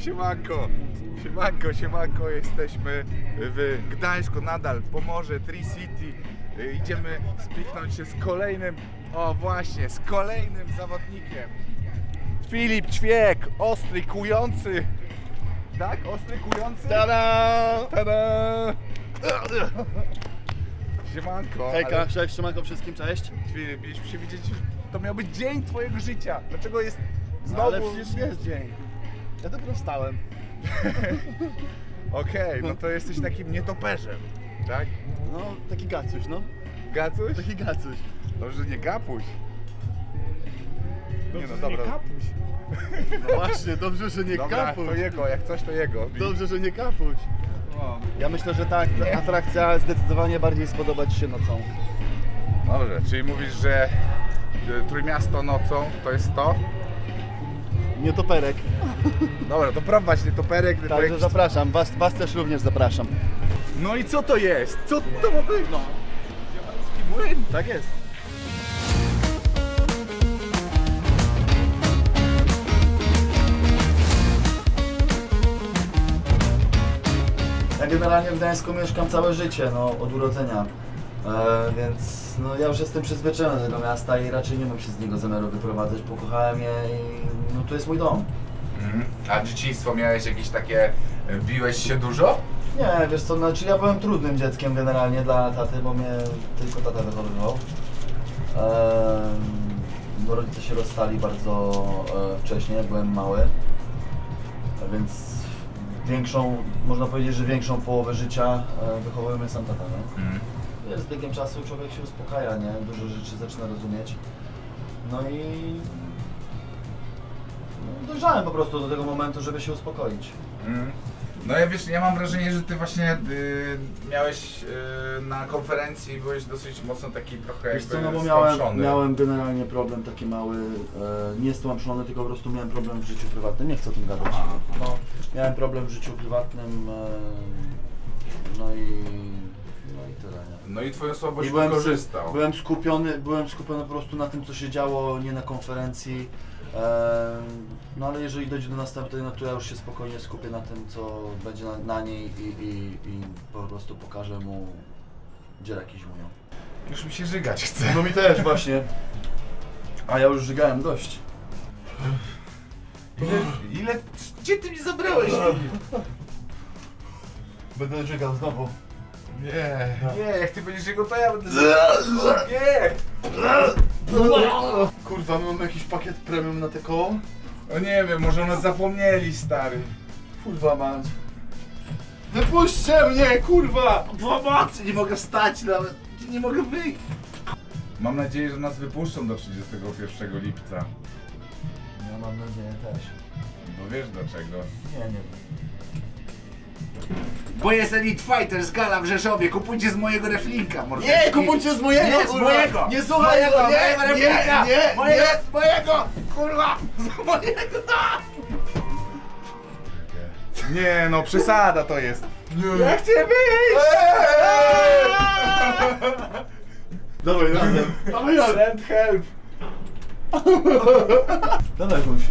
Siemanko, siemanko, siemanko, jesteśmy w Gdańsku nadal, Pomorze, Tri-City. Idziemy spiknąć się z kolejnym, o właśnie, z kolejnym zawodnikiem. Filip Ćwiek, ostry, kujący. Tak? Ostry, kujący? Tada! Tada! Siemanko. Hejka, ale... cześć, siemanko wszystkim, cześć. Filip, jeśli się widzieć, to miał być dzień twojego życia. Dlaczego jest znowu... Ale przecież jest dzień. Ja dopiero wstałem. Okej, no to jesteś takim nietoperzem, tak? No, taki gacuś, no. Gacuś? Taki gacuś. Dobrze, nie gapuś. Dobrze, nie, no, dobra. Nie kapuś. No właśnie, dobrze, że nie kapuś. To jego, jak coś to jego. Dobrze, że nie kapuś. Ja myślę, że ta atrakcja zdecydowanie bardziej spodoba ci się nocą. Dobrze, czyli mówisz, że Trójmiasto nocą to jest to? Nietoperek. Dobra, to prowadź nietoperek. Także projekt... zapraszam, was też również zapraszam. No i co to jest? Co to ma być? No. Młyn? Tak jest. Ja generalnie w Gdańsku mieszkam całe życie, no, od urodzenia. Więc no, ja już jestem przyzwyczajony do tego miasta i raczej nie mam się z niego zamiaru wyprowadzać. Pokochałem je i no, to jest mój dom. A dzieciństwo miałeś jakieś takie... biłeś się dużo? Nie, wiesz co, znaczy ja byłem trudnym dzieckiem generalnie dla taty, bo mnie tylko tata wychowywał. Bo rodzice się rozstali bardzo wcześnie, jak byłem mały. Więc większą, można powiedzieć, że większą połowę życia wychowuje mnie sam tata. No? Z biegiem czasu człowiek się uspokaja, nie? Dużo rzeczy zaczyna rozumieć. No i... dojrzałem po prostu do tego momentu, żeby się uspokoić. No ja wiesz, ja mam wrażenie, że ty właśnie miałeś na konferencji, byłeś dosyć mocno taki trochę jakby stłamszony. Wiesz co, no bo miałem generalnie problem taki mały, nie stłamszony, tylko po prostu miałem problem w życiu prywatnym, nie chcę o tym gadać. No, miałem problem w życiu prywatnym, no i tyle, nie? No i twoją słabość wykorzystał. Byłem skupiony po prostu na tym, co się działo, nie na konferencji. No ale jeżeli dojdzie do następnej, no to ja już się spokojnie skupię na tym, co będzie na niej i po prostu pokażę mu, gdzie raki zimują. Już mi się żygać chce. No mi też właśnie. A ja już żygałem dość. Ile? Gdzie ty mnie zabrałeś? Będę żygał znowu. Nie. Nie, jak ty będziesz żygał, to ja będę żygał. Nie! Kurwa, my mamy jakiś pakiet premium na te koło? O nie wiem, może nas zapomnieli, stary. Kurwa mać. Wypuśćcie mnie, kurwa! Pomocy! Nie mogę wstać nawet, nie mogę wyjść. Mam nadzieję, że nas wypuszczą do 31 lipca. Ja mam nadzieję też. Bo wiesz dlaczego? Nie, nie wiem. Bo jest Elite Fighters, gala w Rzeszowie, kupujcie z mojego reflinka, mordeczki. Nie, kupujcie z mojego! Nie, z mojego! Nie słuchaj mojego, mojego reflinka! Nie, z mojego! Kurwa! Z mojego! Nie no, przesada to jest! Nie. Ja chcę wyjść! Dawaj razem! Dawaj razem! Help! Dawaj jakąś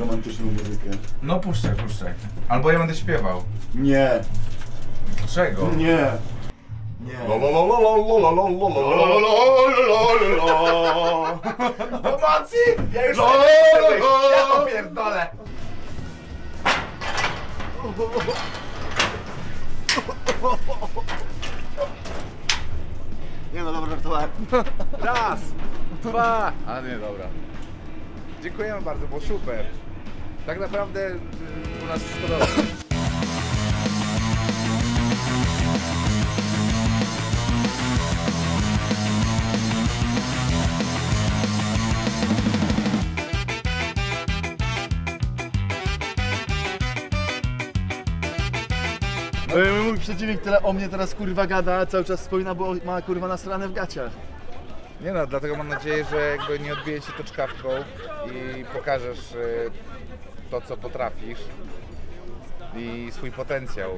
romantyczną muzykę. No puszczaj, puszczaj. Albo ja będę śpiewał. Nie. Dlaczego? Nie. Nie. Pomocy! Ja już ja opierdolę! Nie no, dobra, żartowałem. Raz, dwa... A nie, dobra. Dziękujemy bardzo, było super. Tak naprawdę u nas wszystko dobrze. Mój przeciwnik tyle o mnie teraz kurwa gada, cały czas wspomina, bo ma kurwa nasrane w gaciach. Nie no, dlatego mam nadzieję, że jakby nie odbije się to czkawką i pokażesz to, co potrafisz i swój potencjał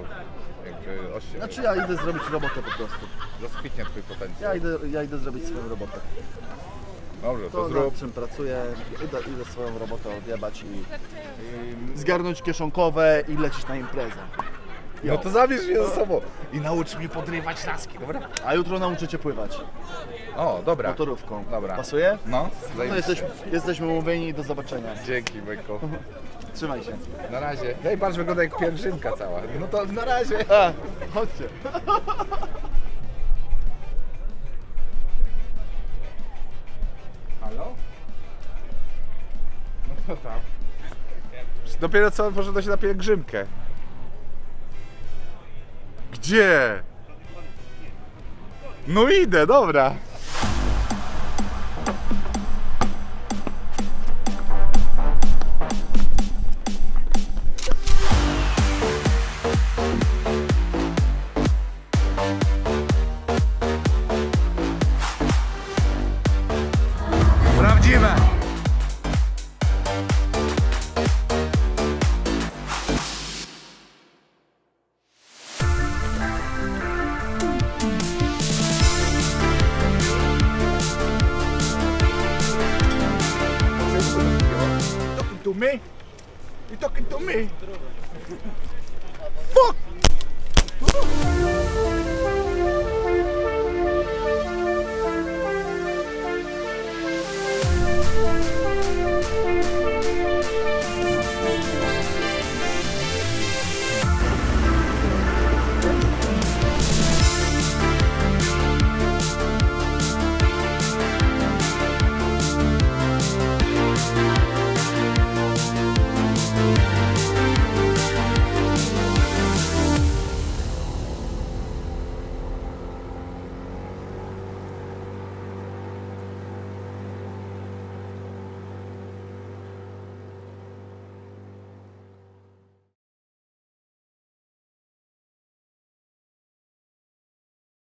jakby osiągniesz. Znaczy ja idę zrobić robotę po prostu. Rozkwitnie twój potencjał. Ja idę zrobić swoją robotę. Dobrze, to zrób. Nad czym pracuję, idę swoją robotę odjebać i zgarnąć kieszonkowe i lecieć na imprezę. No to zabierz mnie ze sobą i naucz mnie podrywać laski, dobra? A jutro nauczę cię pływać. O, dobra. Motorówką. Dobra. Pasuje? No. No jesteśmy umówieni, do zobaczenia. Dzięki, Beko. Trzymaj się. Na razie. Hej, patrz, wygląda jak pielgrzymka cała. No to na razie. A, chodźcie. Halo? No co tam? Dopiero co poszedł się na pielgrzymkę. Gdzie? No idę, dobra. Prawdziwe. Talking to me? You talking to me?